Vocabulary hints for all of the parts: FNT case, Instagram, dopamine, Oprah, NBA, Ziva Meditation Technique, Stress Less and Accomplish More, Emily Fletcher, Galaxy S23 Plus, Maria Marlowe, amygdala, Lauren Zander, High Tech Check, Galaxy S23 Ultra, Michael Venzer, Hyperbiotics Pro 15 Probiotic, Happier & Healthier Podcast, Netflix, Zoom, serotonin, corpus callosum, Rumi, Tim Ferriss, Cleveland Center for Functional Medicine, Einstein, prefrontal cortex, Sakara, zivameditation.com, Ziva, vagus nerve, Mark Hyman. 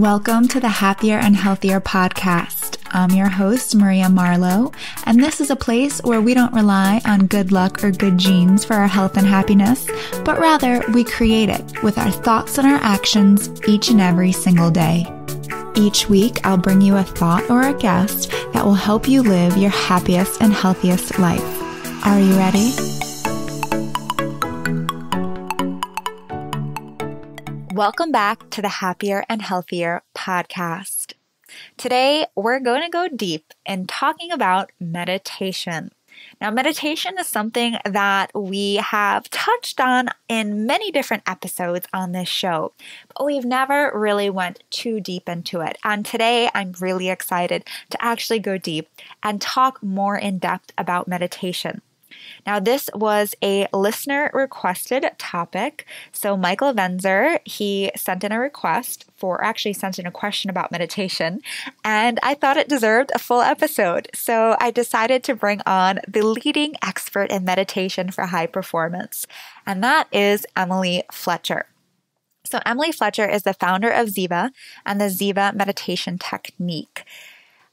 Welcome to the Happier and Healthier Podcast. I'm your host, Maria Marlowe, and this is a place where we don't rely on good luck or good genes for our health and happiness, but rather we create it with our thoughts and our actions each and every single day. Each week, I'll bring you a thought or a guest that will help you live your happiest and healthiest life. Are you ready? Welcome back to the Happier and Healthier Podcast. Today, we're going to go deep in talking about meditation. Now, meditation is something that we have touched on in many different episodes on this show, but we've never really went too deep into it. And today, I'm really excited to actually go deep and talk more in depth about meditation. Now, this was a listener-requested topic. So Michael Venzer, he sent in a request for, actually sent in a question about meditation, and I thought it deserved a full episode. So I decided to bring on the leading expert in meditation for high performance, and that is Emily Fletcher. So Emily Fletcher is the founder of Ziva and the Ziva Meditation Technique.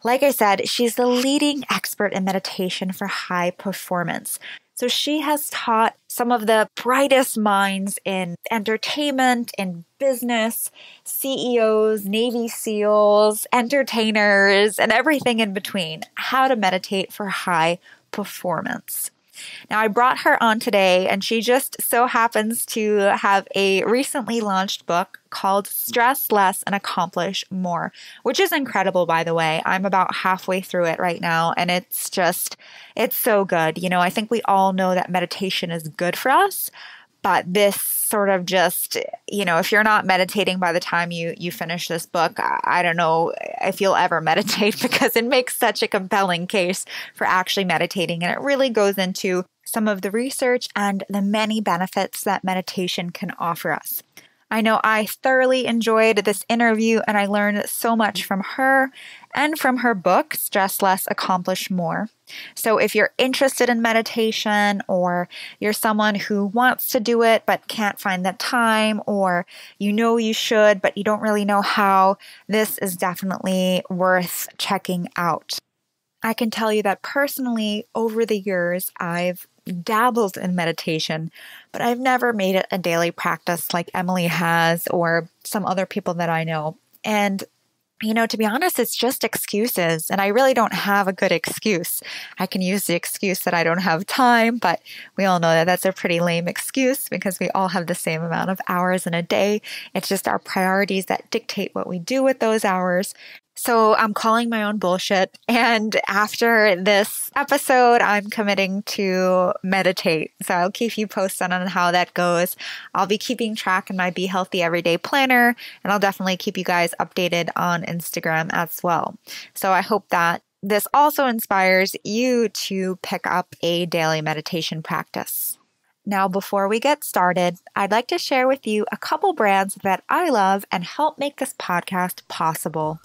Like I said, she's the leading expert in meditation for high performance. So she has taught some of the brightest minds in entertainment, in business, CEOs, Navy SEALs, entertainers, and everything in between, how to meditate for high performance. Now, I brought her on today, and she just so happens to have a recently launched book called Stress Less and Accomplish More, which is incredible, by the way. I'm about halfway through it right now, and it's so good. You know, I think we all know that meditation is good for us, but this sort of just, you know, if you're not meditating by the time you finish this book, I don't know if you'll ever meditate, because it makes such a compelling case for actually meditating. And it really goes into some of the research and the many benefits that meditation can offer us. I know I thoroughly enjoyed this interview, and I learned so much from her and from her book, Stress Less, Accomplish More. So if you're interested in meditation, or you're someone who wants to do it but can't find the time, or you know you should but you don't really know how, this is definitely worth checking out. I can tell you that personally, over the years, I've dabbled in meditation, but I've never made it a daily practice like Emily has or some other people that I know. And you know, to be honest, it's just excuses, and I really don't have a good excuse. I can use the excuse that I don't have time, but we all know that that's a pretty lame excuse, because we all have the same amount of hours in a day. It's just our priorities that dictate what we do with those hours. So I'm calling my own bullshit, and after this episode, I'm committing to meditate. So I'll keep you posted on how that goes. I'll be keeping track in my Be Healthy Everyday planner, and I'll definitely keep you guys updated on Instagram as well. So I hope that this also inspires you to pick up a daily meditation practice. Now, before we get started, I'd like to share with you a couple brands that I love and help make this podcast possible.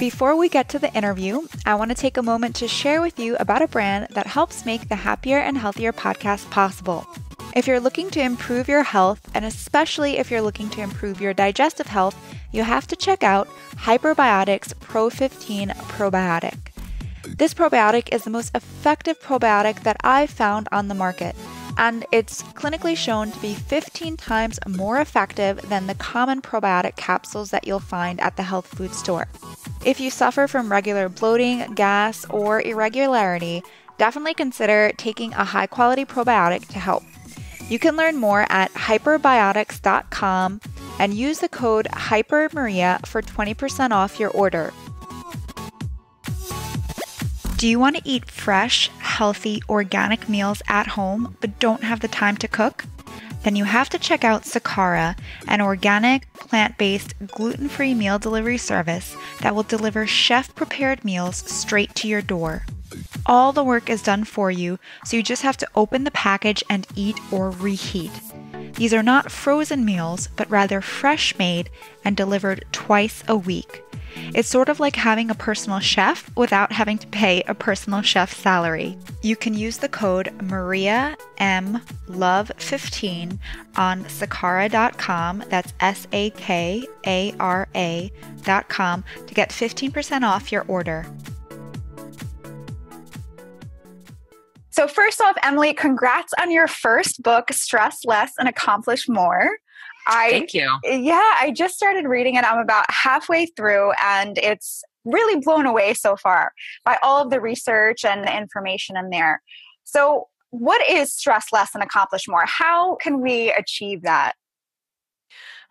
Before we get to the interview, I want to take a moment to share with you about a brand that helps make the Happier and Healthier Podcast possible. If you're looking to improve your health, and especially if you're looking to improve your digestive health, you have to check out Hyperbiotics Pro 15 Probiotic. This probiotic is the most effective probiotic that I've found on the market, and it's clinically shown to be 15 times more effective than the common probiotic capsules that you'll find at the health food store. If you suffer from regular bloating, gas, or irregularity, definitely consider taking a high-quality probiotic to help. You can learn more at hyperbiotics.com and use the code HYPERMARIA for 20% off your order. Do you want to eat fresh, healthy, organic meals at home but don't have the time to cook? Then you have to check out Sakara, an organic, plant-based, gluten-free meal delivery service that will deliver chef-prepared meals straight to your door. All the work is done for you, so you just have to open the package and eat or reheat. These are not frozen meals, but rather fresh-made and delivered twice a week. It's sort of like having a personal chef without having to pay a personal chef salary. You can use the code MariaMLove15 on Sakara.com, that's SAKARA.com, to get 15% off your order. So first off, Emily, congrats on your first book, Stress Less and Accomplish More. Thank you. Yeah, I just started reading it. I'm about halfway through, and it's really blown away so far by all of the research and the information in there. So what is Stress Less and Accomplish More? How can we achieve that?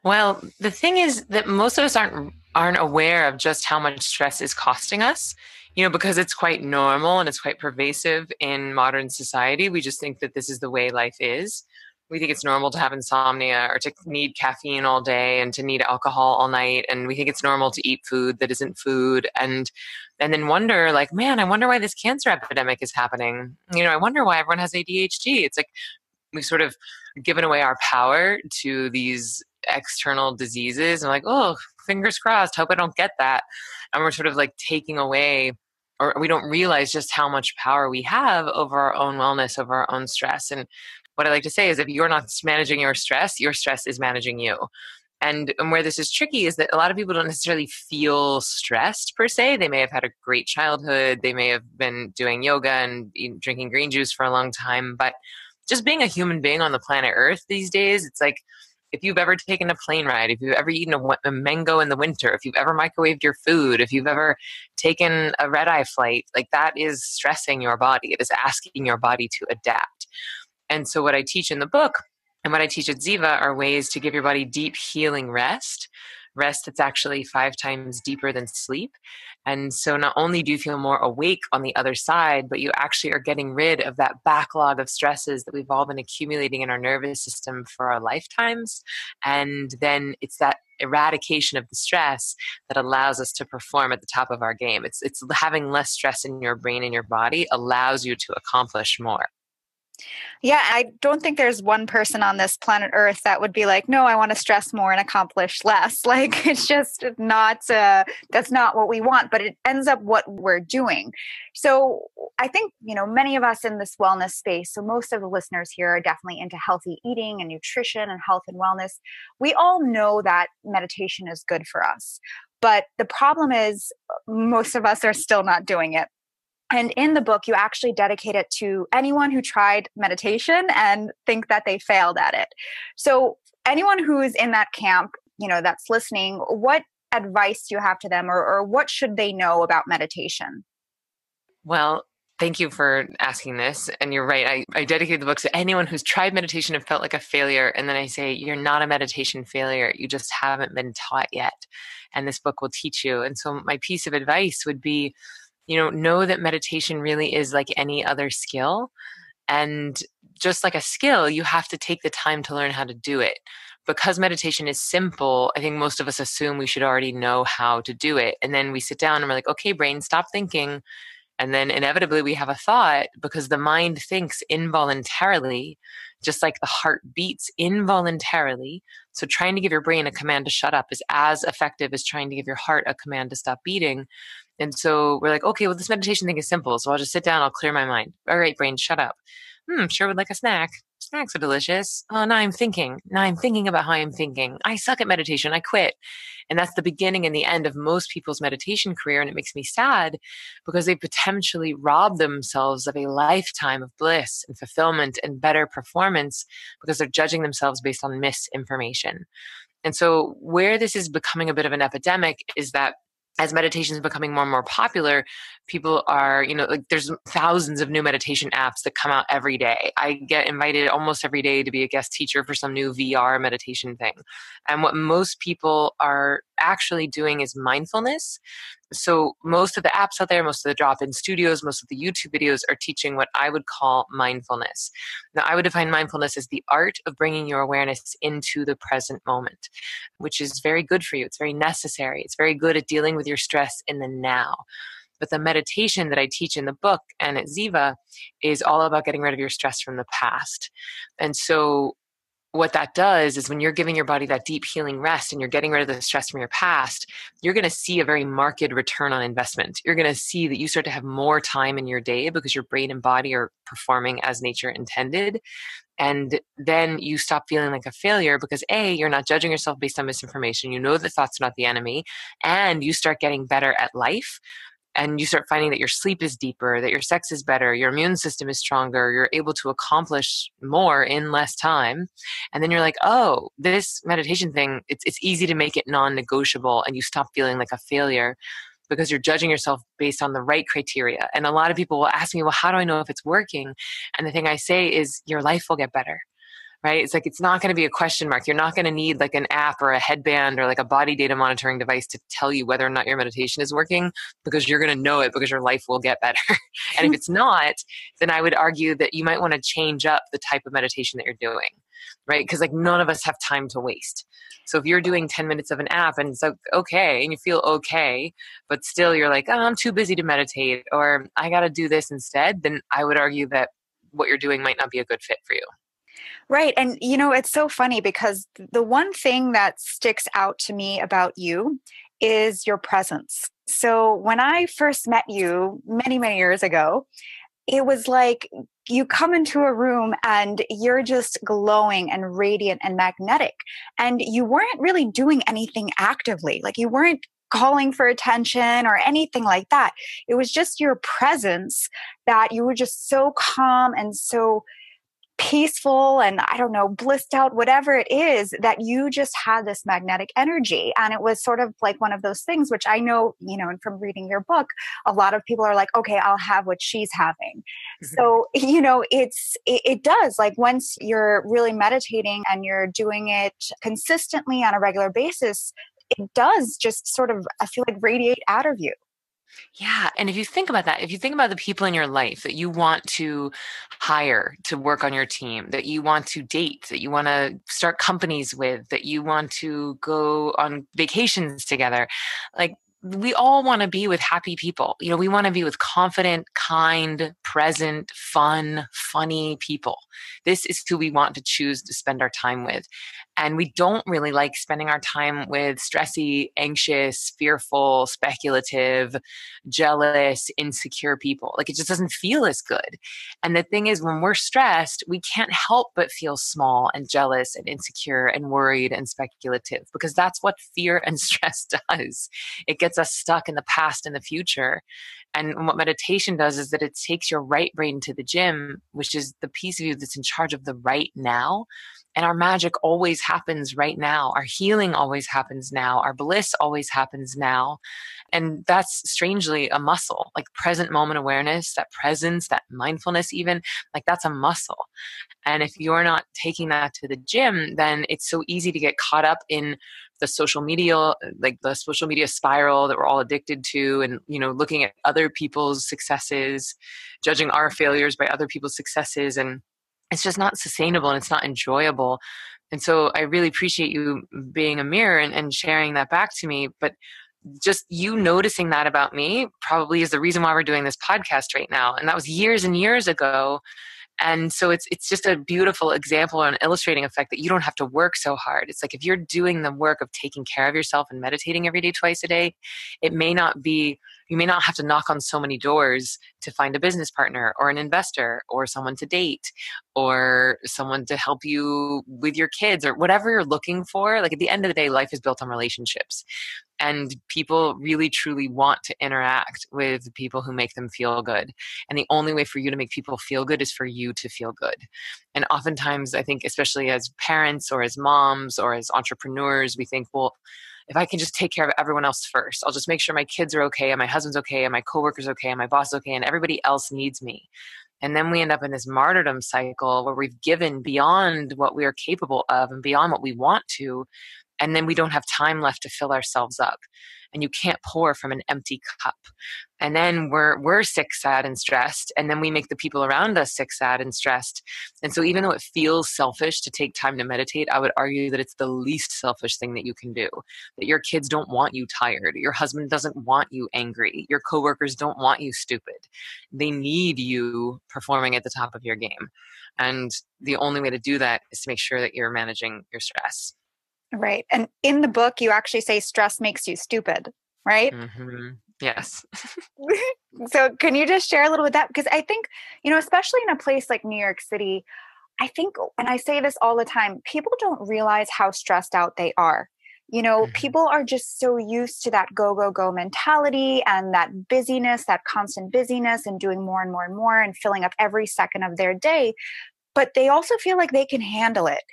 Well, the thing is that most of us aren't aware of just how much stress is costing us, you know, because it's quite normal and it's quite pervasive in modern society. We just think that this is the way life is. We think it's normal to have insomnia or to need caffeine all day and to need alcohol all night. And we think it's normal to eat food that isn't food. And then wonder, like, man, I wonder why this cancer epidemic is happening. You know, I wonder why everyone has ADHD. It's like we've sort of given away our power to these external diseases. And like, oh, fingers crossed, hope I don't get that. And we're sort of like taking away, or we don't realize just how much power we have over our own wellness, over our own stress. And what I like to say is if you're not managing your stress is managing you. And where this is tricky is that a lot of people don't necessarily feel stressed per se. They may have had a great childhood. They may have been doing yoga and drinking green juice for a long time. But just being a human being on the planet Earth these days, it's like, if you've ever taken a plane ride, if you've ever eaten a mango in the winter, if you've ever microwaved your food, if you've ever taken a red-eye flight, like that is stressing your body. It is asking your body to adapt. And so what I teach in the book and what I teach at Ziva are ways to give your body deep healing rest that's actually 5 times deeper than sleep. And so not only do you feel more awake on the other side, but you actually are getting rid of that backlog of stresses that we've all been accumulating in our nervous system for our lifetimes. And then it's that eradication of the stress that allows us to perform at the top of our game. It's having less stress in your brain and your body allows you to accomplish more. Yeah, I don't think there's one person on this planet Earth that would be like, no, I want to stress more and accomplish less. Like, it's just not, that's not what we want, but it ends up what we're doing. So I think, you know, many of us in this wellness space, so most of the listeners here are definitely into healthy eating and nutrition and health and wellness. We all know that meditation is good for us, but the problem is most of us are still not doing it. And in the book, you actually dedicate it to anyone who tried meditation and think that they failed at it. So anyone who is in that camp, you know, that's listening, what advice do you have to them or what should they know about meditation? Well, thank you for asking this. And you're right. I dedicate the book to anyone who's tried meditation and felt like a failure. And then I say, you're not a meditation failure. You just haven't been taught yet. And this book will teach you. And so my piece of advice would be, you know that meditation really is like any other skill. And just like a skill, you have to take the time to learn how to do it. Because meditation is simple, I think most of us assume we should already know how to do it. And then we sit down and we're like, okay, brain, stop thinking. And then inevitably we have a thought because the mind thinks involuntarily, just like the heart beats involuntarily. So trying to give your brain a command to shut up is as effective as trying to give your heart a command to stop beating. And so we're like, okay, well, this meditation thing is simple. So I'll just sit down. I'll clear my mind. All right, brain, shut up. Sure would like a snack. Snacks are delicious. Oh, now I'm thinking. Now I'm thinking about how I'm thinking. I suck at meditation. I quit. And that's the beginning and the end of most people's meditation career. And it makes me sad because they potentially rob themselves of a lifetime of bliss and fulfillment and better performance because they're judging themselves based on misinformation. And so where this is becoming a bit of an epidemic is that as meditation is becoming more and more popular, people are, you know, like there's thousands of new meditation apps that come out every day. I get invited almost every day to be a guest teacher for some new VR meditation thing. And what most people are actually doing is mindfulness. So most of the apps out there, most of the drop-in studios, most of the YouTube videos are teaching what I would call mindfulness. Now, I would define mindfulness as the art of bringing your awareness into the present moment, which is very good for you. It's very necessary. It's very good at dealing with your stress in the now. But the meditation that I teach in the book and at Ziva is all about getting rid of your stress from the past. And so what that does is when you're giving your body that deep healing rest and you're getting rid of the stress from your past, you're going to see a very marked return on investment. You're going to see that you start to have more time in your day because your brain and body are performing as nature intended. And then you stop feeling like a failure because A, you're not judging yourself based on misinformation. You know that thoughts are not the enemy, and you start getting better at life. And you start finding that your sleep is deeper, that your sex is better, your immune system is stronger, you're able to accomplish more in less time. And then you're like, oh, this meditation thing, it's easy to make it non-negotiable, and you stop feeling like a failure because you're judging yourself based on the right criteria. And a lot of people will ask me, well, how do I know if it's working? And the thing I say is your life will get better. Right? It's like, it's not going to be a question mark. You're not going to need like an app or a headband or like a body data monitoring device to tell you whether or not your meditation is working, because you're going to know it because your life will get better. And if it's not, then I would argue that you might want to change up the type of meditation that you're doing, right? Because like none of us have time to waste. So if you're doing 10 minutes of an app and it's like, okay, and you feel okay, but still you're like, oh, I'm too busy to meditate, or I got to do this instead, then I would argue that what you're doing might not be a good fit for you. Right. And, you know, it's so funny because the one thing that sticks out to me about you is your presence. So when I first met you many, many years ago, it was like you come into a room and you're just glowing and radiant and magnetic, and you weren't really doing anything actively. Like you weren't calling for attention or anything like that. It was just your presence, that you were just so calm and so peaceful and, I don't know, blissed out, whatever it is, that you just had this magnetic energy. And it was sort of like one of those things, which I know, you know, and from reading your book, a lot of people are like, okay, I'll have what she's having. Mm-hmm. So, you know, it does, like, once you're really meditating and you're doing it consistently on a regular basis, it does just sort of, I feel like, radiate out of you. Yeah. And if you think about that, if you think about the people in your life that you want to hire to work on your team, that you want to date, that you want to start companies with, that you want to go on vacations together, like, we all want to be with happy people. You know, we want to be with confident, kind, present, fun, funny people. This is who we want to choose to spend our time with. And we don't really like spending our time with stressy, anxious, fearful, speculative, jealous, insecure people. Like, it just doesn't feel as good. And the thing is, when we're stressed, we can't help but feel small and jealous and insecure and worried and speculative, because that's what fear and stress does. It gets us stuck in the past and the future. And what meditation does is that it takes your right brain to the gym, which is the piece of you that's in charge of the right now. And our magic always happens right now. Our healing always happens now. Our bliss always happens now. And that's strangely a muscle, like present moment awareness, that presence, that mindfulness even, like, that's a muscle. And if you're not taking that to the gym, then it's so easy to get caught up in the social media, like the social media spiral that we're all addicted to, and, you know, looking at other people's successes, judging our failures by other people's successes. And it's just not sustainable and it's not enjoyable. And so I really appreciate you being a mirror and sharing that back to me. But just you noticing that about me probably is the reason why we're doing this podcast right now. And that was years and years ago. And so it's just a beautiful example and illustrating effect that you don't have to work so hard. It's like, if you're doing the work of taking care of yourself and meditating every day, twice a day, it may not be, you may not have to knock on so many doors to find a business partner or an investor or someone to date or someone to help you with your kids or whatever you're looking for. Like, at the end of the day, life is built on relationships, and people really truly want to interact with people who make them feel good. And the only way for you to make people feel good is for you to feel good. And oftentimes, I think, especially as parents or as moms or as entrepreneurs, we think, well, if I can just take care of everyone else first, I'll just make sure my kids are okay and my husband's okay and my coworker's okay and my boss is okay and everybody else needs me. And then we end up in this martyrdom cycle where we've given beyond what we are capable of and beyond what we want to. And then we don't have time left to fill ourselves up. And you can't pour from an empty cup. And then we're sick, sad, and stressed. And then we make the people around us sick, sad, and stressed. And so even though it feels selfish to take time to meditate, I would argue that it's the least selfish thing that you can do. That your kids don't want you tired. Your husband doesn't want you angry. Your coworkers don't want you stupid. They need you performing at the top of your game. And the only way to do that is to make sure that you're managing your stress. Right. And in the book, you actually say stress makes you stupid, right? Mm-hmm. Yes. So can you just share a little bit of that? Because I think, especially in a place like New York City, I think, and I say this all the time, people don't realize how stressed out they are. Mm-hmm. People are just so used to that go, go, go mentality and that busyness, that constant busyness and doing more and more and more and filling up every second of their day. But they also feel like they can handle it.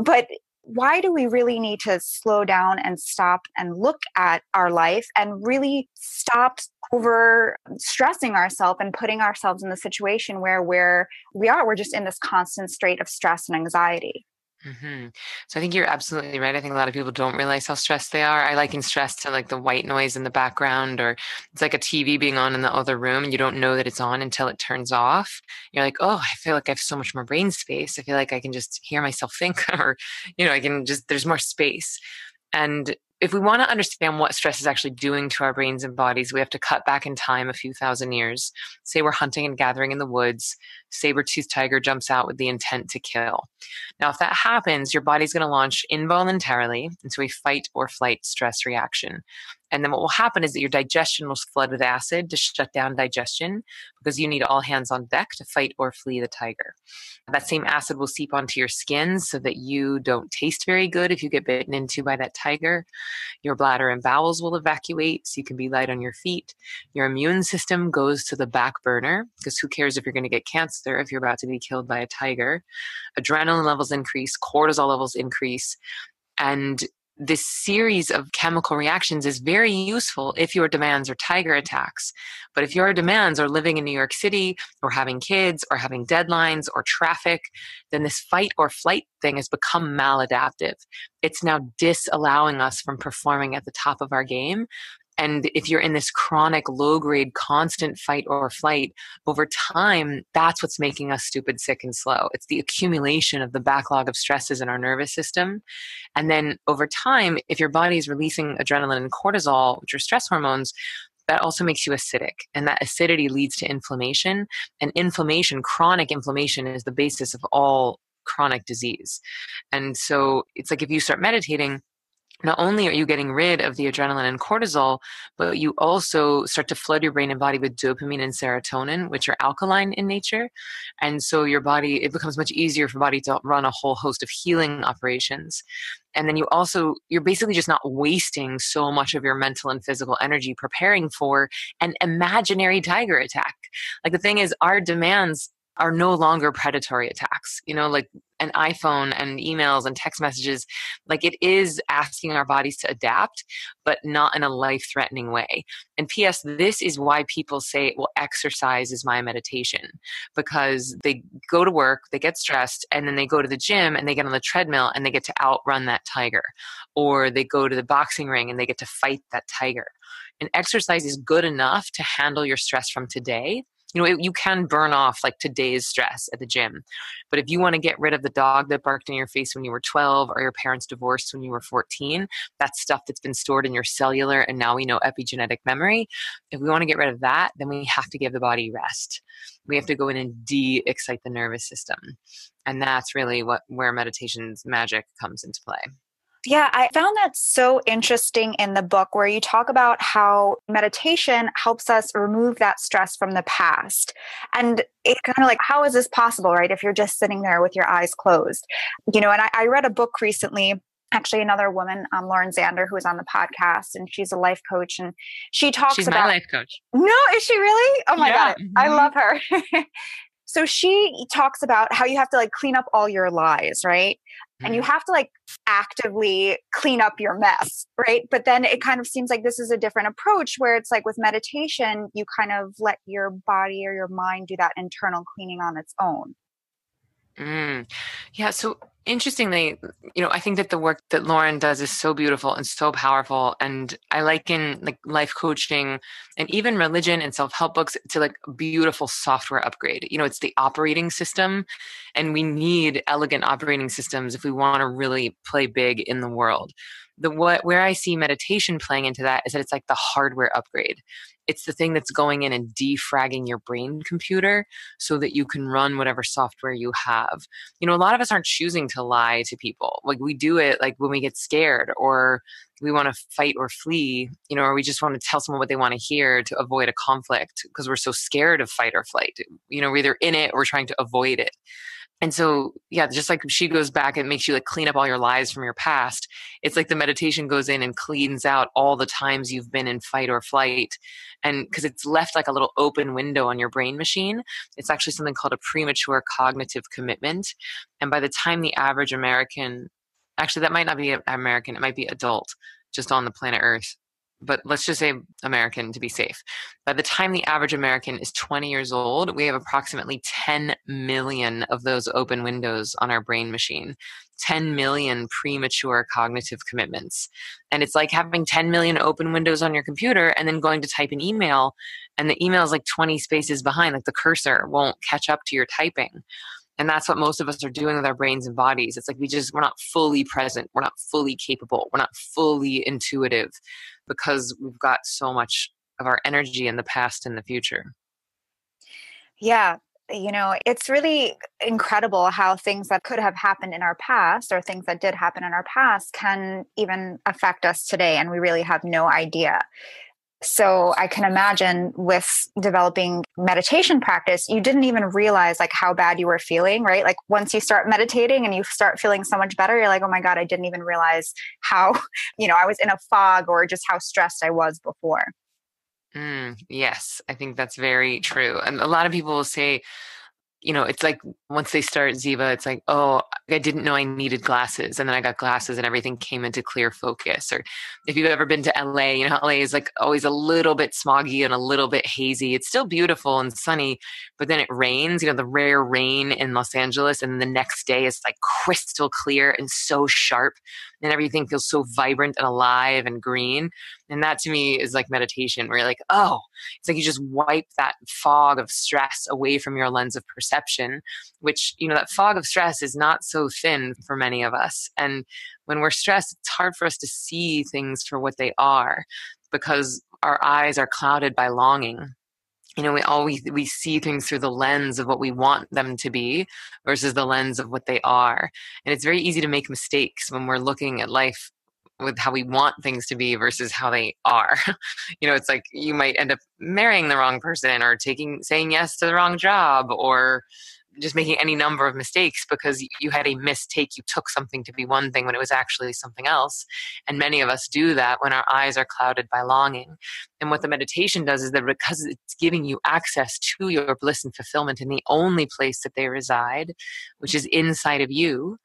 But why do we really need to slow down and stop and look at our life and really stop over stressing ourselves and putting ourselves in the situation where we're just in this constant state of stress and anxiety? Mm-hmm. So I think you're absolutely right. I think a lot of people don't realize how stressed they are. I liken stress to like the white noise in the background, or it's like a TV being on in the other room and you don't know that it's on until it turns off. You're like, oh, I feel like I have so much more brain space. I feel like I can just hear myself think, or, I can just, there's more space. And if we want to understand what stress is actually doing to our brains and bodies, we have to cut back in time a few thousand years. Say we're hunting and gathering in the woods. Saber-toothed tiger jumps out with the intent to kill. Now, if that happens, your body's going to launch involuntarily into a fight or flight stress reaction. And then what will happen is that your digestion will flood with acid to shut down digestion, because you need all hands on deck to fight or flee the tiger. That same acid will seep onto your skin so that you don't taste very good if you get bitten into by that tiger. Your bladder and bowels will evacuate, so you can be light on your feet. Your immune system goes to the back burner, because who cares if you're going to get cancer if you're about to be killed by a tiger. Adrenaline levels increase, cortisol levels increase, and this series of chemical reactions is very useful if your demands are tiger attacks. But if your demands are living in New York City, or having kids, or having deadlines, or traffic, then this fight or flight thing has become maladaptive. It's now disallowing us from performing at the top of our game. And if you're in this chronic, low-grade, constant fight or flight, over time, that's what's making us stupid, sick, and slow. It's the accumulation of the backlog of stresses in our nervous system. And then over time, if your body is releasing adrenaline and cortisol, which are stress hormones, that also makes you acidic. And that acidity leads to inflammation. And inflammation, chronic inflammation, is the basis of all chronic disease. And so it's like if you start meditating, not only are you getting rid of the adrenaline and cortisol, but you also start to flood your brain and body with dopamine and serotonin, which are alkaline in nature. And so your body, it becomes much easier for body to run a whole host of healing operations. And then you're basically just not wasting so much of your mental and physical energy preparing for an imaginary tiger attack. Like the thing is, our demands are no longer predatory attacks, like an iPhone and emails and text messages. Like it is asking our bodies to adapt, but not in a life-threatening way. And P.S., this is why people say, well, exercise is my meditation, because they go to work, they get stressed, and then they go to the gym and they get on the treadmill and they get to outrun that tiger, or they go to the boxing ring and they get to fight that tiger. And exercise is good enough to handle your stress from today. You can burn off like today's stress at the gym. But if you want to get rid of the dog that barked in your face when you were 12, or your parents divorced when you were 14, that's stuff that's been stored in your cellular and now we know epigenetic memory. If we want to get rid of that, then we have to give the body rest. We have to go in and de-excite the nervous system. And that's really where meditation's magic comes into play. Yeah, I found that so interesting in the book where you talk about how meditation helps us remove that stress from the past. And it's kind of like, how is this possible, right? If you're just sitting there with your eyes closed, and I read a book recently, actually another woman, Lauren Zander, who was on the podcast, and she's a life coach. And she talks about— She's my life coach. No, is she really? Oh my God. Mm-hmm. I love her. So she talks about how you have to like clean up all your lies, right? And you have to like actively clean up your mess, right? But then it kind of seems like this is a different approach where it's like with meditation, you kind of let your body or your mind do that internal cleaning on its own. Yeah. So interestingly, I think that the work that Lauren does is so beautiful and so powerful. And I liken life coaching and even religion and self-help books to beautiful software upgrade. It's the operating system, and we need elegant operating systems if we want to really play big in the world. Where I see meditation playing into that is that it's like the hardware upgrade. It's the thing that's going in and defragging your brain computer so that you can run whatever software you have. A lot of us aren't choosing to lie to people. We do it when we get scared, or we want to fight or flee, or we just want to tell someone what they want to hear to avoid a conflict because we're so scared of fight or flight. We're either in it or we're trying to avoid it. And so, yeah, just like she goes back and makes you clean up all your lies from your past, it's like the meditation goes in and cleans out all the times you've been in fight or flight. And because it's left a little open window on your brain machine, it's actually something called a premature cognitive commitment. And by the time the average American, actually that might not be American, it might be adult just on the planet Earth, but let's just say American to be safe. By the time the average American is 20 years old, we have approximately 10 million of those open windows on our brain machine, 10 million premature cognitive commitments. And it's like having 10 million open windows on your computer and then going to type an email, and the email is 20 spaces behind, the cursor won't catch up to your typing. And that's what most of us are doing with our brains and bodies. It's we're not fully present. We're not fully capable. We're not fully intuitive because we've got so much of our energy in the past and the future. Yeah. It's really incredible how things that could have happened in our past, or things that did happen in our past, can even affect us today. And we really have no idea. So I can imagine with developing meditation practice, you didn't even realize how bad you were feeling, right? Once you start meditating and you start feeling so much better, you're oh my God, I didn't even realize how, I was in a fog, or just how stressed I was before. Yes, I think that's very true. And a lot of people will say, it's once they start Ziva, it's oh, I didn't know I needed glasses. And then I got glasses and everything came into clear focus. Or if you've ever been to LA, LA is always a little bit smoggy and a little bit hazy. It's still beautiful and sunny, but then it rains, the rare rain in Los Angeles. And the next day it's crystal clear and so sharp, and everything feels so vibrant and alive and green. And that to me is meditation, where you're oh, it's you just wipe that fog of stress away from your lens of perception, which, that fog of stress is not so thin for many of us. And when we're stressed, it's hard for us to see things for what they are because our eyes are clouded by longing. We see things through the lens of what we want them to be versus the lens of what they are. And it's very easy to make mistakes when we're looking at life with how we want things to be versus how they are. It's you might end up marrying the wrong person, or saying yes to the wrong job, or just making any number of mistakes because you had a mistake. You took something to be one thing when it was actually something else. And many of us do that when our eyes are clouded by longing. And what the meditation does is that because it's giving you access to your bliss and fulfillment in the only place that they reside, which is inside of you,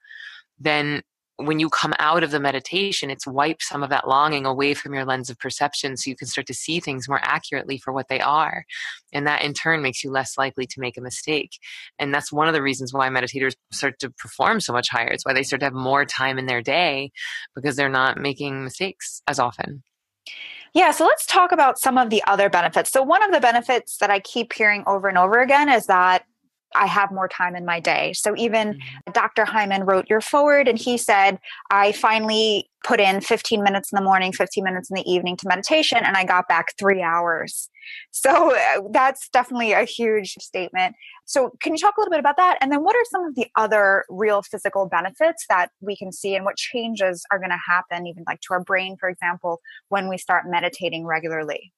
then when you come out of the meditation, it's wipe some of that longing away from your lens of perception so you can start to see things more accurately for what they are. And that in turn makes you less likely to make a mistake. And that's one of the reasons why meditators start to perform so much higher. It's why they start to have more time in their day, because they're not making mistakes as often. Yeah. So let's talk about some of the other benefits. So one of the benefits that I keep hearing over and over again is that I have more time in my day. So even Dr. Hyman wrote your foreword, and he said, I finally put in 15 minutes in the morning, 15 minutes in the evening to meditation, and I got back 3 hours. So that's definitely a huge statement. So can you talk a little bit about that? And then what are some of the other real physical benefits that we can see, and what changes are going to happen, even to our brain, for example, when we start meditating regularly?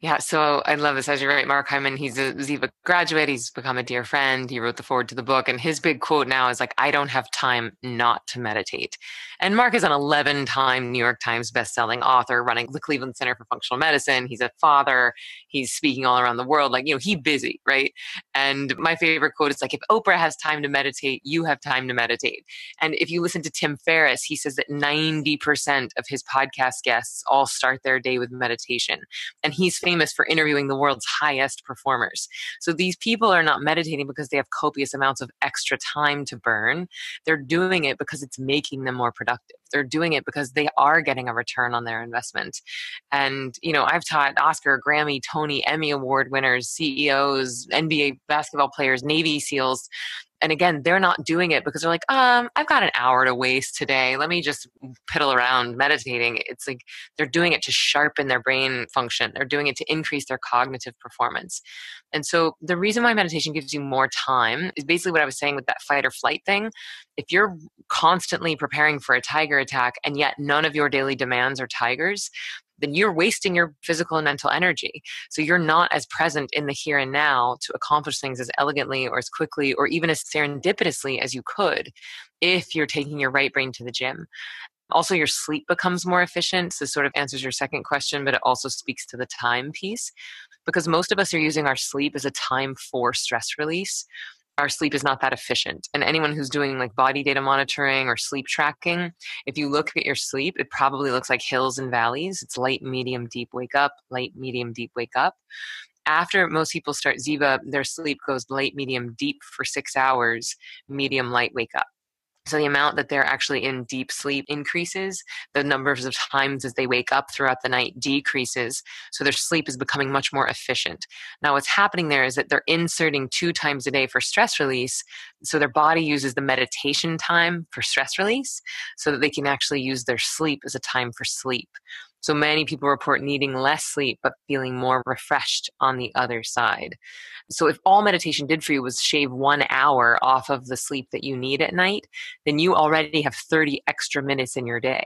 Yeah, so I love this. As you're right, Mark Hyman, he's a Ziva graduate. He's become a dear friend. He wrote the foreword to the book. And his big quote now is I don't have time not to meditate. And Mark is an 11-time New York Times bestselling author running the Cleveland Center for Functional Medicine. He's a father. He's speaking all around the world. He's busy, right? And my favorite quote is if Oprah has time to meditate, you have time to meditate. And if you listen to Tim Ferriss, he says that 90% of his podcast guests all start their day with meditation. And he's famous for interviewing the world's highest performers. So these people are not meditating because they have copious amounts of extra time to burn. They're doing it because it's making them more productive. They're doing it because they are getting a return on their investment. And, you know, I've taught Oscar, Grammy, Tony, Emmy Award winners, CEOs, NBA basketball players, Navy SEALs. And again, they're not doing it because they're like, I've got an hour to waste today. Let me just piddle around meditating. It's like they're doing it to sharpen their brain function. They're doing it to increase their cognitive performance. And so the reason why meditation gives you more time is basically what I was saying with that fight or flight thing. If you're constantly preparing for a tiger attack and yet none of your daily demands are tigers, then you're wasting your physical and mental energy. So you're not as present in the here and now to accomplish things as elegantly or as quickly or even as serendipitously as you could if you're taking your right brain to the gym. Also, your sleep becomes more efficient. So sort of answers your second question, but it also speaks to the time piece because most of us are using our sleep as a time for stress release. Our sleep is not that efficient. And anyone who's doing like body data monitoring or sleep tracking, if you look at your sleep, it probably looks like hills and valleys. It's light, medium, deep, wake up, light, medium, deep, wake up. After most people start Ziva, their sleep goes light, medium, deep for 6 hours, medium, light, wake up. So the amount that they're actually in deep sleep increases, the numbers of times as they wake up throughout the night decreases, so their sleep is becoming much more efficient. Now what's happening there is that they're inserting 2 times a day for stress release, so their body uses the meditation time for stress release so that they can actually use their sleep as a time for sleep. So many people report needing less sleep, but feeling more refreshed on the other side. So if all meditation did for you was shave 1 hour off of the sleep that you need at night, then you already have 30 extra minutes in your day,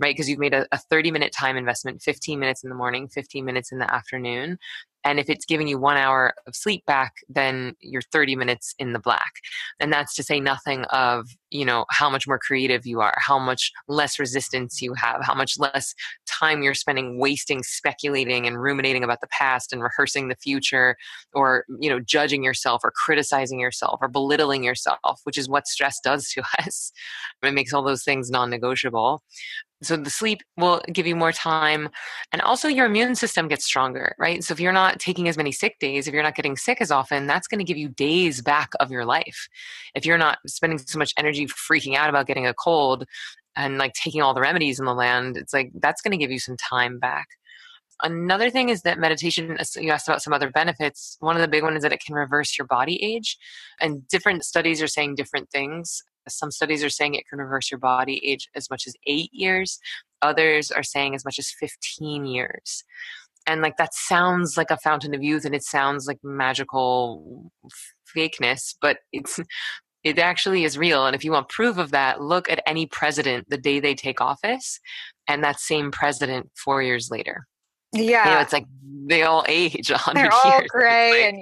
right? Because you've made a 30-minute time investment, 15 minutes in the morning, 15 minutes in the afternoon. And if it's giving you 1 hour of sleep back, then you're 30 minutes in the black. And that's to say nothing of, you know, how much more creative you are, how much less resistance you have, how much less time you're spending wasting, speculating and ruminating about the past and rehearsing the future or, you know, judging yourself or criticizing yourself or belittling yourself, which is what stress does to us. It makes all those things non-negotiable. So the sleep will give you more time. And also your immune system gets stronger, right? So if you're not taking as many sick days, if you're not getting sick as often, that's going to give you days back of your life. If you're not spending so much energy freaking out about getting a cold and like taking all the remedies in the land, it's like that's going to give you some time back. Another thing is that meditation, you asked about some other benefits. One of the big ones is that it can reverse your body age. And different studies are saying different things. Some studies are saying it can reverse your body age as much as 8 years. Others are saying as much as 15 years. And like that sounds like a fountain of youth and it sounds like magical fakeness, but it actually is real. And if you want proof of that, look at any president the day they take office and that same president 4 years later. Yeah. You know, it's like they all age 100 years. They're all gray. And,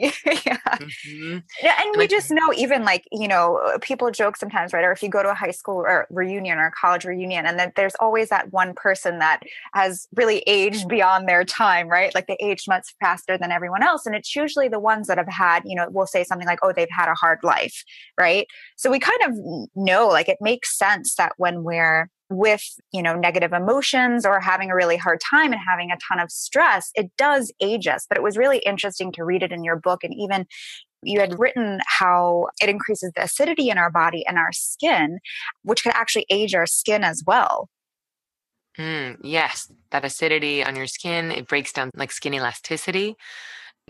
yeah. Mm-hmm. Yeah. And we just know even like, you know, people joke sometimes, right? Or if you go to a high school or reunion or a college reunion, and then there's always that one person that has really aged beyond their time, right? Like they aged much faster than everyone else. And it's usually the ones that have had, you know, we'll say something like, oh, they've had a hard life, right? So we kind of know, like it makes sense that when we're with, you know, negative emotions or having a really hard time and having a ton of stress, it does age us. But it was really interesting to read it in your book. And even you had written how it increases the acidity in our body and our skin, which could actually age our skin as well. Yes, that acidity on your skin, it breaks down like skin elasticity.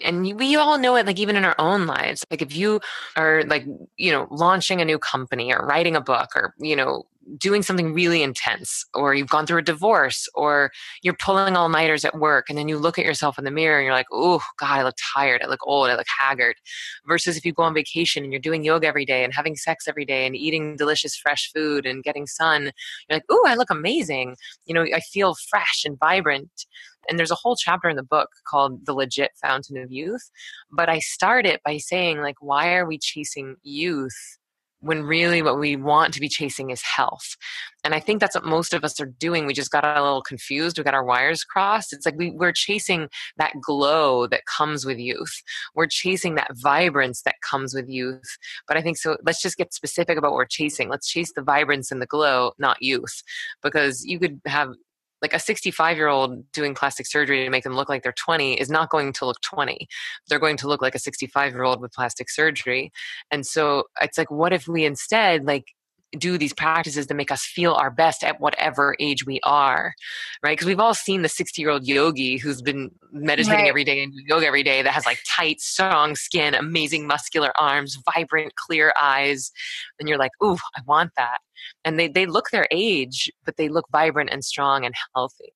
And we all know it, like even in our own lives, like if you are like, you know, launching a new company or writing a book or, you know, doing something really intense, or you've gone through a divorce, or you're pulling all-nighters at work, and then you look at yourself in the mirror and you're like, oh God, I look tired, I look old, I look haggard. Versus if you go on vacation and you're doing yoga every day and having sex every day and eating delicious fresh food and getting sun, you're like, oh, I look amazing. You know, I feel fresh and vibrant. And there's a whole chapter in the book called The Legit Fountain of Youth. But I start it by saying, like, why are we chasing youth when really what we want to be chasing is health? And I think that's what most of us are doing. We just got a little confused. We got our wires crossed. It's like we're chasing that glow that comes with youth. We're chasing that vibrance that comes with youth. But I think so. Let's just get specific about what we're chasing. Let's chase the vibrance and the glow, not youth, because you could have Like a 65-year-old doing plastic surgery to make them look like they're 20 is not going to look 20. They're going to look like a 65-year-old with plastic surgery. And so it's like, what if we instead like do these practices that make us feel our best at whatever age we are, right? Because we've all seen the 60-year-old yogi who's been meditating right. every day and doing yoga every day that has like tight, strong skin, amazing muscular arms, vibrant, clear eyes. And you're like, ooh, I want that. And they look their age, but they look vibrant and strong and healthy.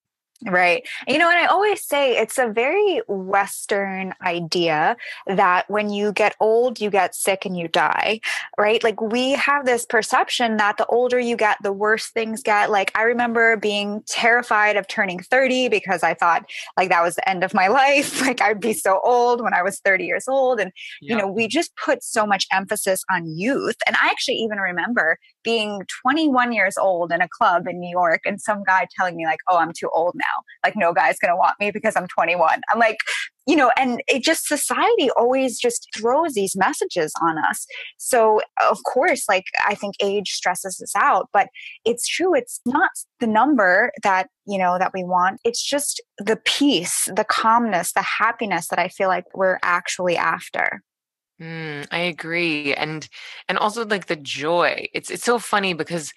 Right. You know, and I always say it's a very Western idea that when you get old, you get sick and you die, right? Like we have this perception that the older you get, the worse things get. Like I remember being terrified of turning 30 because I thought like that was the end of my life. Like I'd be so old when I was 30 years old. And, you know, we just put so much emphasis on youth. And I actually even remember being 21 years old in a club in New York and some guy telling me like, oh, I'm too old now. Like no guy's going to want me because I'm 21. I'm like, you know, and it just, society always just throws these messages on us. So of course, like I think age stresses us out, but it's true. It's not the number that, you know, that we want. It's just the peace, the calmness, the happiness that I feel like we're actually after. I agree. And also like the joy. It's so funny because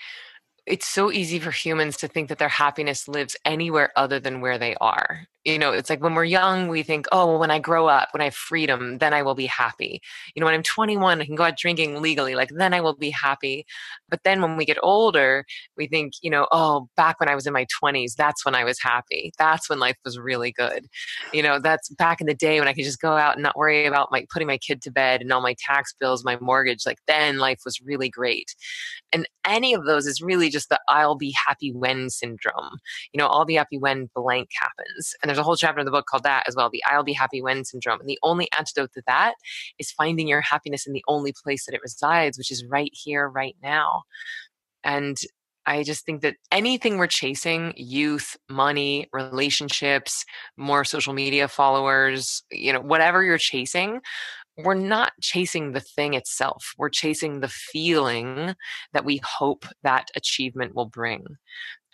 it's so easy for humans to think that their happiness lives anywhere other than where they are. You know, it's like when we're young, we think, oh, when I grow up, when I have freedom, then I will be happy. You know, when I'm 21, I can go out drinking legally, like then I will be happy. But then when we get older, we think, you know, oh, back when I was in my 20s, that's when I was happy. That's when life was really good. You know, that's back in the day when I could just go out and not worry about my putting my kid to bed and all my tax bills, my mortgage, like then life was really great. And any of those is really just the I'll be happy when syndrome. You know, I'll be happy when blank happens. And there's a whole chapter in the book called that as well, the I'll be happy when syndrome. And the only antidote to that is finding your happiness in the only place that it resides, which is right here, right now. And I just think that anything we're chasing, youth, money, relationships, more social media followers, you know, whatever you're chasing, we're not chasing the thing itself. We're chasing the feeling that we hope that achievement will bring.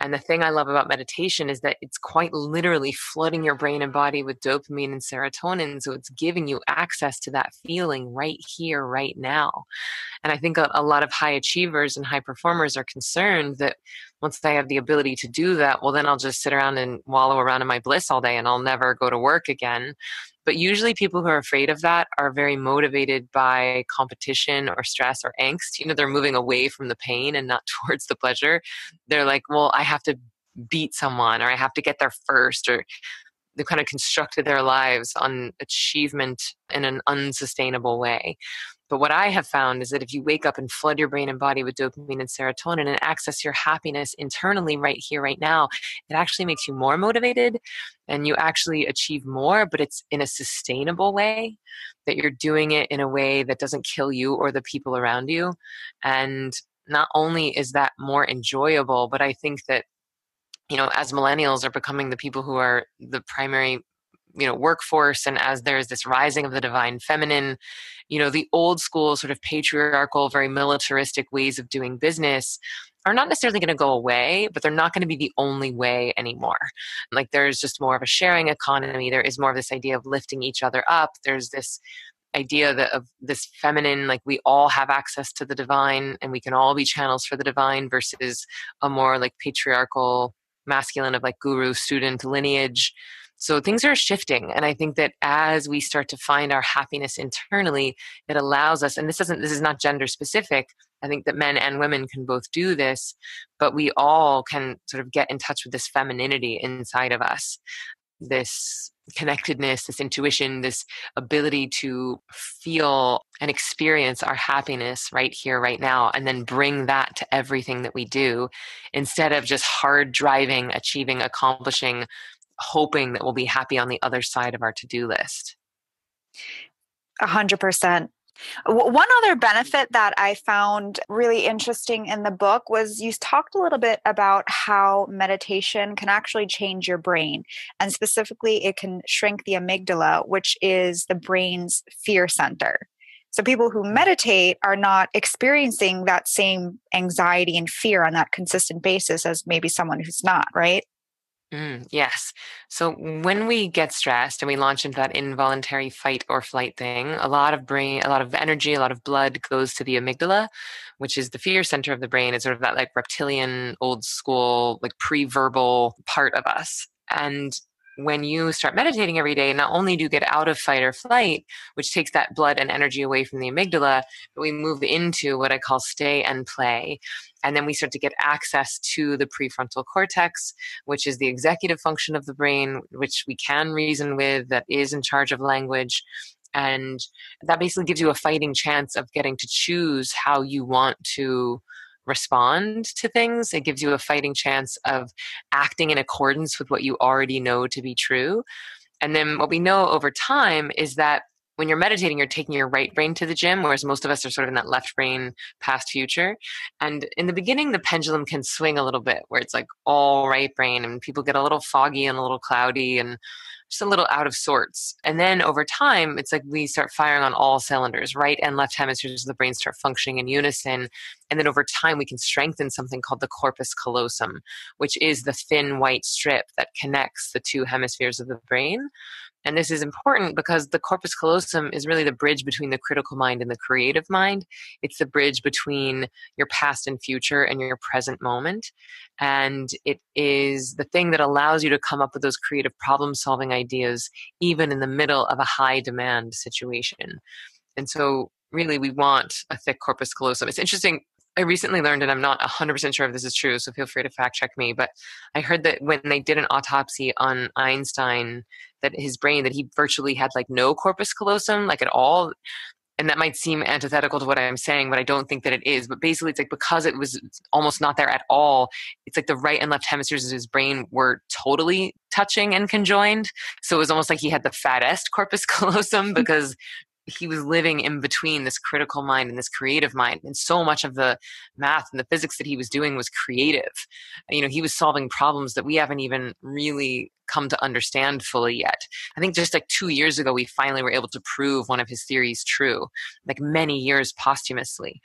And the thing I love about meditation is that it's quite literally flooding your brain and body with dopamine and serotonin. So it's giving you access to that feeling right here, right now. And I think a lot of high achievers and high performers are concerned that once they have the ability to do that, well, then I'll just sit around and wallow around in my bliss all day and I'll never go to work again. But usually people who are afraid of that are very motivated by competition or stress or angst. You know, they're moving away from the pain and not towards the pleasure. They're like, well, I have to beat someone or I have to get there first, or they've kind of constructed their lives on achievement in an unsustainable way. But what I have found is that if you wake up and flood your brain and body with dopamine and serotonin and access your happiness internally right here, right now, it actually makes you more motivated and you actually achieve more, but it's in a sustainable way, that you're doing it in a way that doesn't kill you or the people around you. And not only is that more enjoyable, but I think that, you know, as millennials are becoming the people who are the primary, you know, workforce, and as there's this rising of the divine feminine, you know, the old school sort of patriarchal, very militaristic ways of doing business are not necessarily going to go away, but they're not going to be the only way anymore. Like there's just more of a sharing economy. There is more of this idea of lifting each other up. There's this idea that of this feminine, like we all have access to the divine and we can all be channels for the divine, versus a more like patriarchal masculine of like guru student lineage. So things are shifting. And I think that as we start to find our happiness internally, it allows us, and this is not gender specific. I think that men and women can both do this, but we all can sort of get in touch with this femininity inside of us, this connectedness, this intuition, this ability to feel and experience our happiness right here, right now, and then bring that to everything that we do, instead of just hard driving, achieving, accomplishing, hoping that we'll be happy on the other side of our to-do list. 100%. One other benefit that I found really interesting in the book was you talked a little bit about how meditation can actually change your brain. And specifically, it can shrink the amygdala, which is the brain's fear center. So people who meditate are not experiencing that same anxiety and fear on that consistent basis as maybe someone who's not, right? Yes. So when we get stressed and we launch into that involuntary fight or flight thing, a lot of energy, a lot of blood goes to the amygdala, which is the fear center of the brain. It's sort of that like reptilian, old school, like pre-verbal part of us. And when you start meditating every day, not only do you get out of fight or flight, which takes that blood and energy away from the amygdala, but we move into what I call stay and play. And then we start to get access to the prefrontal cortex, which is the executive function of the brain, which we can reason with, that is in charge of language. And that basically gives you a fighting chance of getting to choose how you want to respond to things. It gives you a fighting chance of acting in accordance with what you already know to be true. And then what we know over time is that when you're meditating, you're taking your right brain to the gym, whereas most of us are sort of in that left brain, past, future. And in the beginning, the pendulum can swing a little bit where it's like all right brain and people get a little foggy and a little cloudy and just a little out of sorts. And then over time, it's like we start firing on all cylinders, right and left hemispheres of the brain start functioning in unison. And then over time, we can strengthen something called the corpus callosum, which is the thin white strip that connects the two hemispheres of the brain. And this is important because the corpus callosum is really the bridge between the critical mind and the creative mind. It's the bridge between your past and future and your present moment. And it is the thing that allows you to come up with those creative problem-solving ideas, even in the middle of a high-demand situation. And so really we want a thick corpus callosum. It's interesting. I recently learned, and I'm not 100% sure if this is true, so feel free to fact check me, but I heard that when they did an autopsy on Einstein, that his brain, that he virtually had like no corpus callosum, like at all. And that might seem antithetical to what I'm saying, but I don't think that it is. But basically it's like, because it was almost not there at all, it's like the right and left hemispheres of his brain were totally touching and conjoined. So it was almost like he had the fattest corpus callosum because he was living in between this critical mind and this creative mind. And so much of the math and the physics that he was doing was creative. You know, he was solving problems that we haven't even really come to understand fully yet. I think just like 2 years ago, we finally were able to prove one of his theories true, like many years posthumously.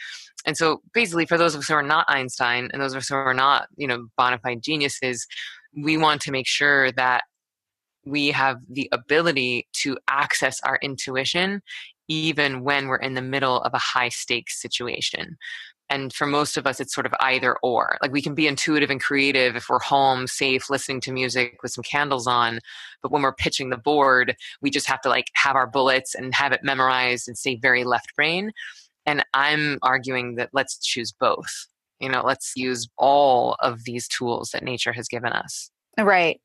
And so basically for those of us who are not Einstein and those of us who are not, you know, bona fide geniuses, we want to make sure that we have the ability to access our intuition even when we're in the middle of a high stakes situation. And for most of us, it's sort of either or. Like we can be intuitive and creative if we're home, safe, listening to music with some candles on. But when we're pitching the board, we just have to like have our bullets and have it memorized and stay very left brain. And I'm arguing that let's choose both. You know, let's use all of these tools that nature has given us. Right.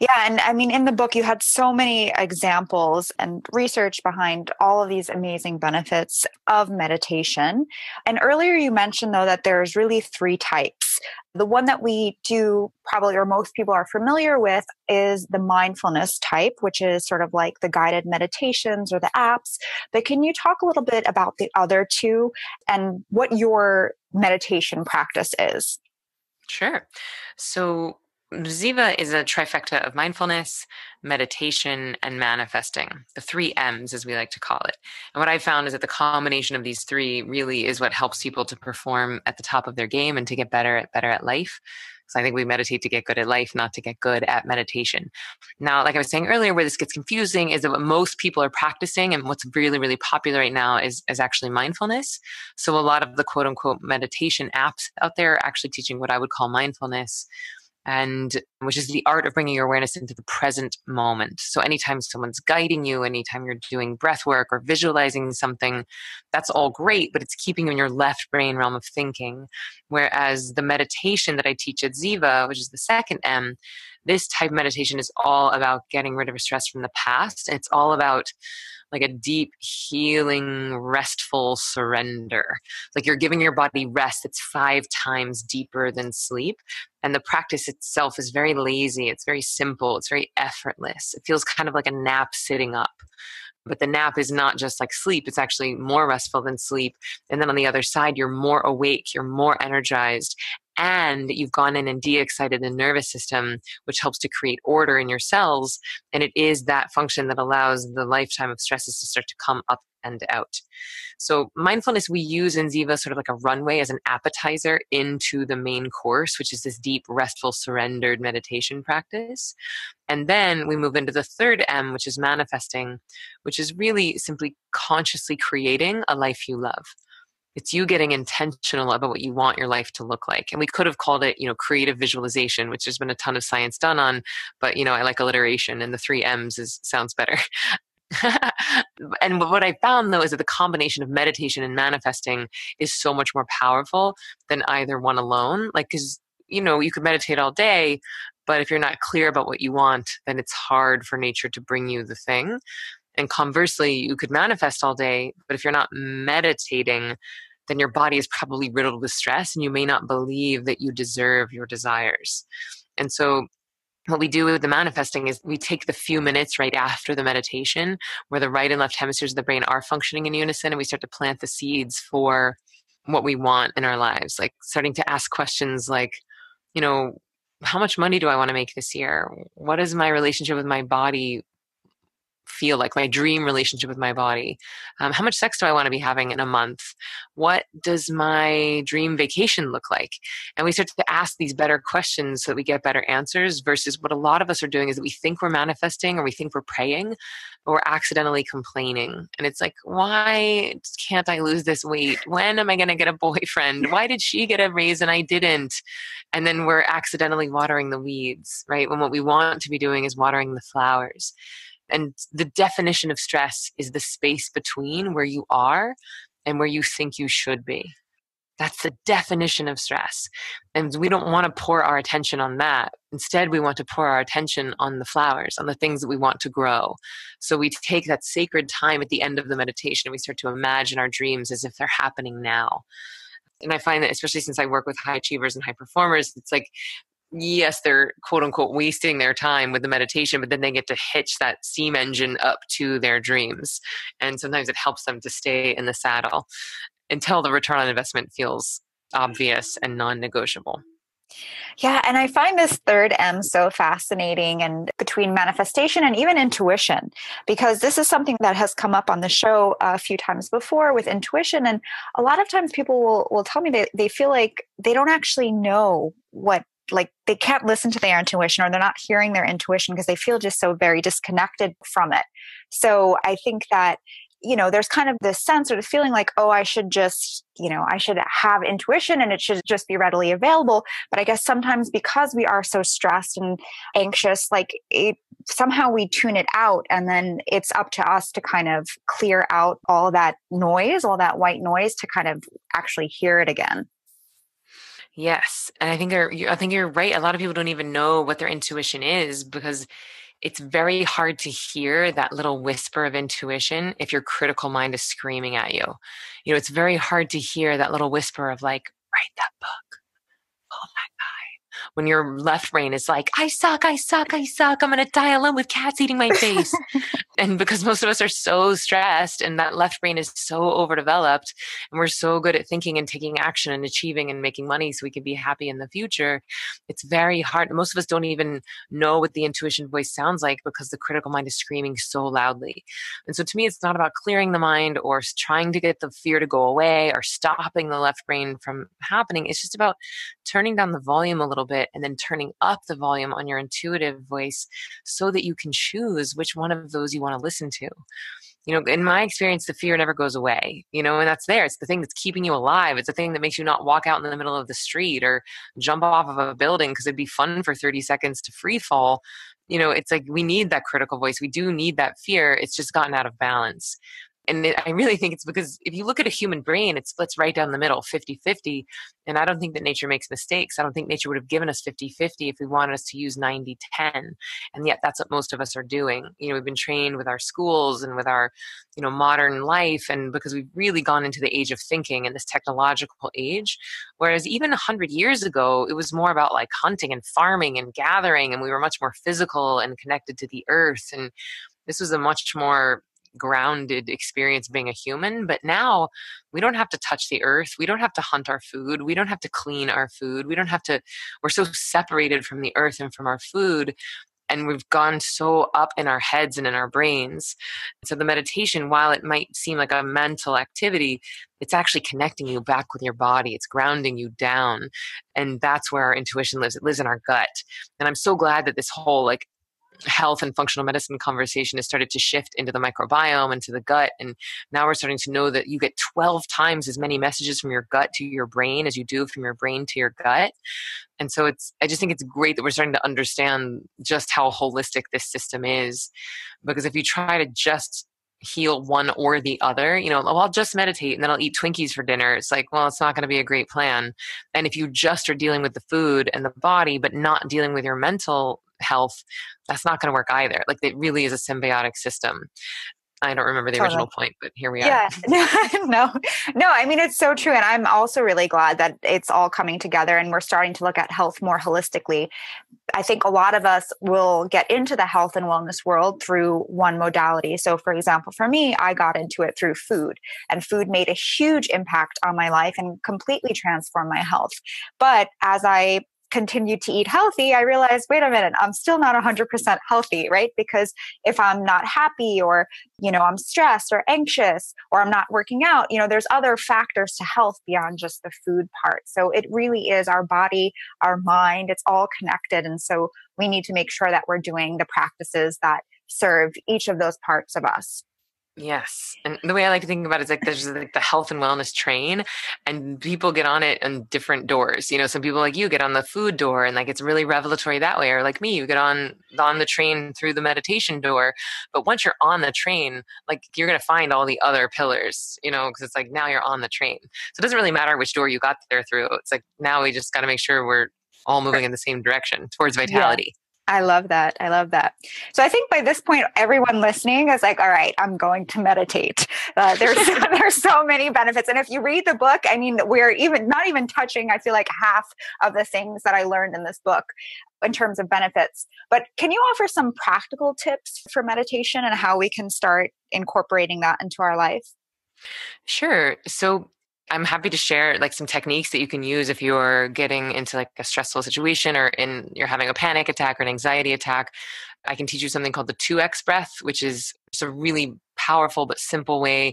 Yeah. And I mean, in the book, you had so many examples and research behind all of these amazing benefits of meditation. And earlier you mentioned, though, that there's really three types. The one that we do probably, or most people are familiar with, is the mindfulness type, which is sort of like the guided meditations or the apps. But can you talk a little bit about the other two and what your meditation practice is? Sure. So Ziva is a trifecta of mindfulness, meditation, and manifesting, the three M's as we like to call it. And what I found is that the combination of these three really is what helps people to perform at the top of their game and to get better at life. So I think we meditate to get good at life, not to get good at meditation. Now, like I was saying earlier, where this gets confusing is that what most people are practicing and what's really, really popular right now is actually mindfulness. So a lot of the quote unquote meditation apps out there are actually teaching what I would call mindfulness, and which is the art of bringing your awareness into the present moment. So anytime someone's guiding you, anytime you're doing breath work or visualizing something, that's all great, but it's keeping you in your left brain realm of thinking. Whereas the meditation that I teach at Ziva, which is the second M, this type of meditation is all about getting rid of stress from the past. It's all about like a deep, healing, restful surrender. Like you're giving your body rest. It's 5 times deeper than sleep. And the practice itself is very lazy. It's very simple. It's very effortless. It feels kind of like a nap sitting up. But the nap is not just like sleep. It's actually more restful than sleep. And then on the other side, you're more awake. You're more energized. and you've gone in and de-excited the nervous system, which helps to create order in your cells. And it is that function that allows the lifetime of stresses to start to come up and out. So mindfulness we use in Ziva sort of like a runway as an appetizer into the main course, which is this deep, restful, surrendered meditation practice. And then we move into the third M, which is manifesting, which is really simply consciously creating a life you love. It's you getting intentional about what you want your life to look like. And we could have called it, you know, creative visualization, which there's been a ton of science done on, but, you know, I like alliteration and the three M's sounds better. And what I found though is that the combination of meditation and manifesting is so much more powerful than either one alone. Like, because, you know, you could meditate all day, but if you're not clear about what you want, then it's hard for nature to bring you the thing. And conversely, you could manifest all day, but if you're not meditating, then your body is probably riddled with stress and you may not believe that you deserve your desires. And so what we do with the manifesting is we take the few minutes right after the meditation where the right and left hemispheres of the brain are functioning in unison, and we start to plant the seeds for what we want in our lives, like starting to ask questions like, you know, how much money do I want to make this year? What is my relationship with my body feel like, my dream relationship with my body? How much sex do I want to be having in a month? What does my dream vacation look like? And we start to ask these better questions so that we get better answers, versus what a lot of us are doing is that we think we're manifesting, or we think we're praying, or we're accidentally complaining. And it's like, why can't I lose this weight? When am I going to get a boyfriend? Why did she get a raise and I didn't? And then we're accidentally watering the weeds, right? When what we want to be doing is watering the flowers. And the definition of stress is the space between where you are and where you think you should be. That's the definition of stress. And we don't want to pour our attention on that. Instead, we want to pour our attention on the flowers, on the things that we want to grow. So we take that sacred time at the end of the meditation and we start to imagine our dreams as if they're happening now. And I find that, especially since I work with high achievers and high performers, it's like, yes, they're quote unquote wasting their time with the meditation, but then they get to hitch that steam engine up to their dreams. And sometimes it helps them to stay in the saddle until the return on investment feels obvious and non-negotiable. Yeah. And I find this third M so fascinating, and between manifestation and even intuition, because this is something that has come up on the show a few times before with intuition. And a lot of times people will tell me that they feel like they don't actually know like they can't listen to their intuition, or they're not hearing their intuition because they feel just so very disconnected from it. So I think that, you know, there's kind of this sense or the feeling like, oh, I should just, you know, I should have intuition and it should just be readily available. But I guess sometimes because we are so stressed and anxious, like it, somehow we tune it out, and then it's up to us to kind of clear out all that noise, all that white noise, to kind of actually hear it again. Yes. And I think you're right. A lot of people don't even know what their intuition is, because it's very hard to hear that little whisper of intuition if your critical mind is screaming at you. You know, it's very hard to hear that little whisper of like, write that book. Oh my God. When your left brain is like, I suck. I'm going to die alone with cats eating my face. And because most of us are so stressed and that left brain is so overdeveloped, and we're so good at thinking and taking action and achieving and making money so we can be happy in the future, it's very hard. Most of us don't even know what the intuition voice sounds like because the critical mind is screaming so loudly. And so to me, it's not about clearing the mind or trying to get the fear to go away or stopping the left brain from happening. It's just about turning down the volume a little bit and then turning up the volume on your intuitive voice so that you can choose which one of those you want to listen to. You know, in my experience, the fear never goes away, you know, and that's there. It's the thing that's keeping you alive. It's the thing that makes you not walk out in the middle of the street or jump off of a building because it'd be fun for 30 seconds to free fall. You know, it's like we need that critical voice. We do need that fear. It's just gotten out of balance. And I really think it's because if you look at a human brain, it splits right down the middle, 50-50. And I don't think that nature makes mistakes. I don't think nature would have given us 50-50 if we wanted us to use 90-10. And yet that's what most of us are doing. You know, we've been trained with our schools and with our, you know, modern life. And because we've really gone into the age of thinking and this technological age, whereas even 100 years ago, it was more about like hunting and farming and gathering. And we were much more physical and connected to the earth. And this was a much more grounded experience being a human. But now we don't have to touch the earth. We don't have to hunt our food. We don't have to clean our food. We don't have to, we're so separated from the earth and from our food. And we've gone so up in our heads and in our brains. So the meditation, while it might seem like a mental activity, it's actually connecting you back with your body. It's grounding you down. And that's where our intuition lives. It lives in our gut. And I'm so glad that this whole like health and functional medicine conversation has started to shift into the microbiome and to the gut. And now we're starting to know that you get 12 times as many messages from your gut to your brain as you do from your brain to your gut. And so I just think it's great that we're starting to understand just how holistic this system is. Because if you try to just heal one or the other, you know, oh, I'll just meditate and then I'll eat Twinkies for dinner. It's like, well, it's not going to be a great plan. And if you just are dealing with the food and the body, but not dealing with your mental health, that's not going to work either. Like, it really is a symbiotic system. I don't remember the original point, but here we are. No, I mean, it's so true. And I'm also really glad that it's all coming together and we're starting to look at health more holistically. I think a lot of us will get into the health and wellness world through one modality. So for example, for me, I got into it through food, and food made a huge impact on my life and completely transformed my health. But as I continued to eat healthy, I realized, wait a minute, I'm still not 100% healthy, right? Because if I'm not happy, or, you know, I'm stressed or anxious, or I'm not working out, you know, there's other factors to health beyond just the food part. So it really is our body, our mind, it's all connected. And so we need to make sure that we're doing the practices that serve each of those parts of us. Yes. And the way I like to think about it is like there's like the health and wellness train, and people get on it on different doors. You know, some people like you get on the food door and like it's really revelatory that way, or like me, you get on the train through the meditation door. But once you're on the train, like you're going to find all the other pillars, you know, because it's like now you're on the train. So it doesn't really matter which door you got there through. It's like now we just got to make sure we're all moving in the same direction towards vitality. Yeah. I love that. I love that. So I think by this point, everyone listening is like, all right, I'm going to meditate. There's so many benefits. And if you read the book, I mean, we're even not even touching, I feel like, half of the things that I learned in this book in terms of benefits. But can you offer some practical tips for meditation and how we can start incorporating that into our life? Sure. So I'm happy to share like some techniques that you can use if you're getting into like a stressful situation, or you're having a panic attack or an anxiety attack. I can teach you something called the 2X breath, which is a really powerful but simple way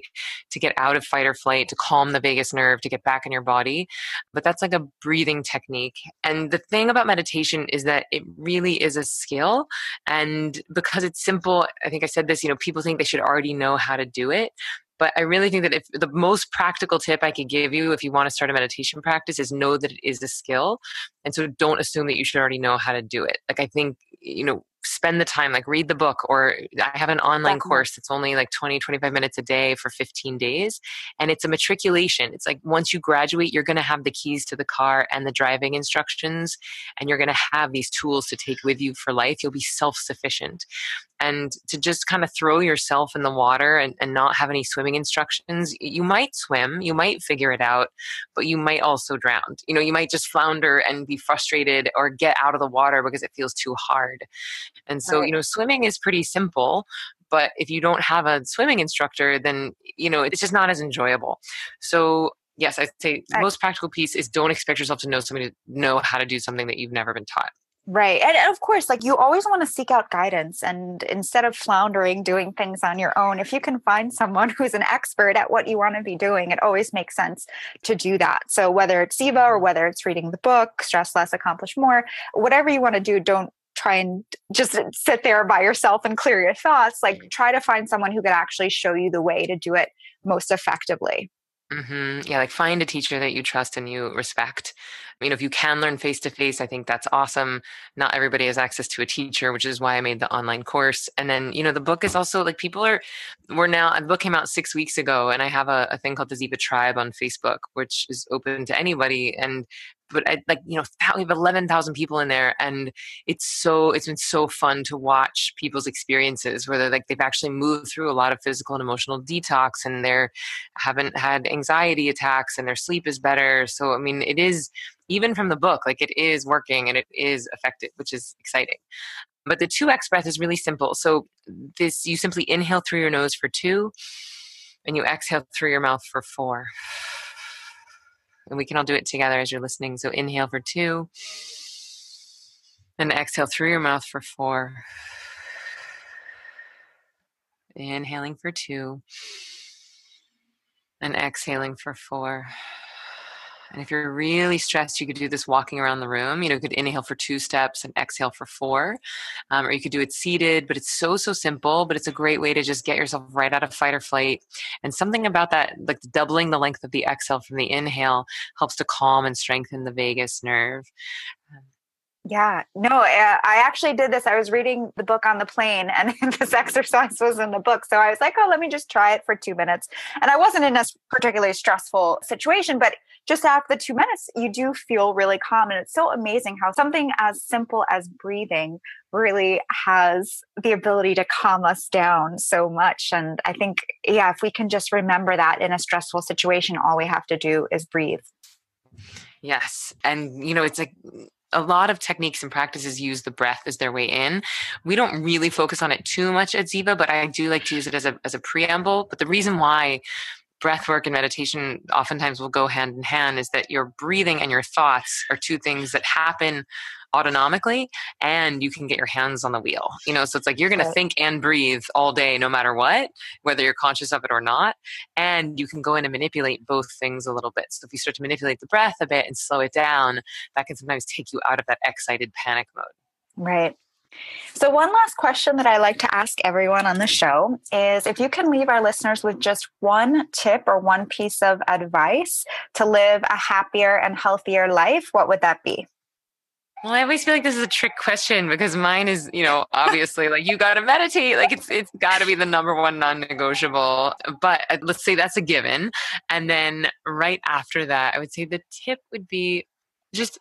to get out of fight or flight, to calm the vagus nerve, to get back in your body. But that's like a breathing technique. And the thing about meditation is that it really is a skill. And because it's simple, I think I said this, you know, people think they should already know how to do it. But I really think that if the most practical tip I could give you if you want to start a meditation practice is know that it is a skill. And so don't assume that you should already know how to do it. Like I think, you know, spend the time, like read the book, or I have an online course that's only like 20, 25 minutes a day for 15 days. And it's a matriculation. It's like once you graduate, you're going to have the keys to the car and the driving instructions, and you're going to have these tools to take with you for life. You'll be self-sufficient. And to just kind of throw yourself in the water and not have any swimming instructions, you might swim, you might figure it out, but you might also drown. You know, you might just flounder and be frustrated or get out of the water because it feels too hard. And so, you know, swimming is pretty simple, but if you don't have a swimming instructor, then, you know, it's just not as enjoyable. So yes, I'd say the most practical piece is don't expect yourself to know somebody to know how to do something that you've never been taught. Right. And of course, like you always want to seek out guidance, and instead of floundering, doing things on your own, if you can find someone who's an expert at what you want to be doing, it always makes sense to do that. So whether it's Ziva or whether it's reading the book, Stress Less, Accomplish More, whatever you want to do, don't try and just sit there by yourself and clear your thoughts. Like try to find someone who could actually show you the way to do it most effectively. Mm-hmm. Yeah. Like find a teacher that you trust and you respect. You know, if you can learn face-to-face, I think that's awesome. Not everybody has access to a teacher, which is why I made the online course. And then, you know, the book is also like the book came out 6 weeks ago, and I have a thing called the Ziva Tribe on Facebook, which is open to anybody. We have 11,000 people in there, and it's been so fun to watch people's experiences where they're like, they've actually moved through a lot of physical and emotional detox, and they haven't had anxiety attacks, and their sleep is better. So, I mean, it is, even from the book, like it is working and it is effective, which is exciting. But the 2x breath is really simple. So this, you simply inhale through your nose for 2, and you exhale through your mouth for 4. And we can all do it together as you're listening. So inhale for 2, and exhale through your mouth for 4. Inhaling for 2, and exhaling for 4. And if you're really stressed, you could do this walking around the room. You know, you could inhale for 2 steps and exhale for 4. Or you could do it seated, but it's so simple, but it's a great way to just get yourself right out of fight or flight. And something about that, like doubling the length of the exhale from the inhale, helps to calm and strengthen the vagus nerve. Yeah, no, I actually did this. I was reading the book on the plane, and this exercise was in the book. So I was like, oh, let me just try it for 2 minutes. And I wasn't in a particularly stressful situation, but just after the 2 minutes, you do feel really calm. And it's so amazing how something as simple as breathing really has the ability to calm us down so much. And I think, yeah, if we can just remember that in a stressful situation, all we have to do is breathe. Yes. And, you know, it's like, a lot of techniques and practices use the breath as their way in. We don't really focus on it too much at Ziva, but I do like to use it as a preamble. But the reason why breath work and meditation oftentimes will go hand in hand is that your breathing and your thoughts are two things that happen autonomically, and you can get your hands on the wheel. You know, so it's like you're going to think and breathe all day, no matter what, whether you're conscious of it or not. And you can go in and manipulate both things a little bit. So if you start to manipulate the breath a bit and slow it down, that can sometimes take you out of that excited panic mode. Right. So one last question that I like to ask everyone on the show is if you can leave our listeners with just one tip or one piece of advice to live a happier and healthier life, what would that be? Well, I always feel like this is a trick question because mine is, you know, obviously like you got to meditate, like it's got to be the number one non-negotiable, but let's say that's a given. And then right after that, I would say the tip would be just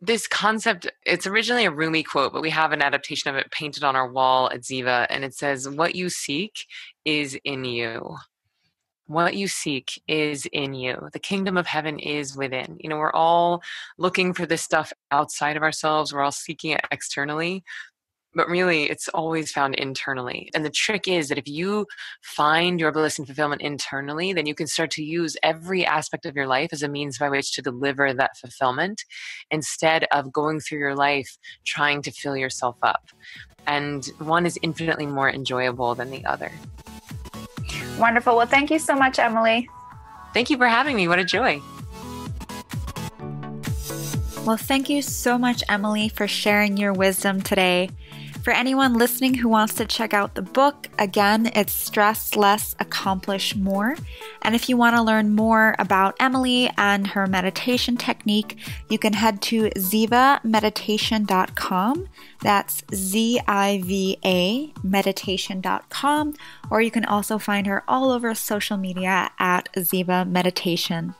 this concept. It's originally a Rumi quote, but we have an adaptation of it painted on our wall at Ziva. And it says, what you seek is in you. What you seek is in you. The kingdom of heaven is within. You know, we're all looking for this stuff outside of ourselves. We're all seeking it externally, but really it's always found internally. And the trick is that if you find your bliss and fulfillment internally, then you can start to use every aspect of your life as a means by which to deliver that fulfillment instead of going through your life trying to fill yourself up. And one is infinitely more enjoyable than the other. Wonderful. Well, thank you so much, Emily. Thank you for having me. What a joy. Well, thank you so much, Emily, for sharing your wisdom today. For anyone listening who wants to check out the book, again, it's Stress Less, Accomplish More. And if you want to learn more about Emily and her meditation technique, you can head to zivameditation.com. That's Z-I-V-A meditation.com. Or you can also find her all over social media at Ziva Meditation.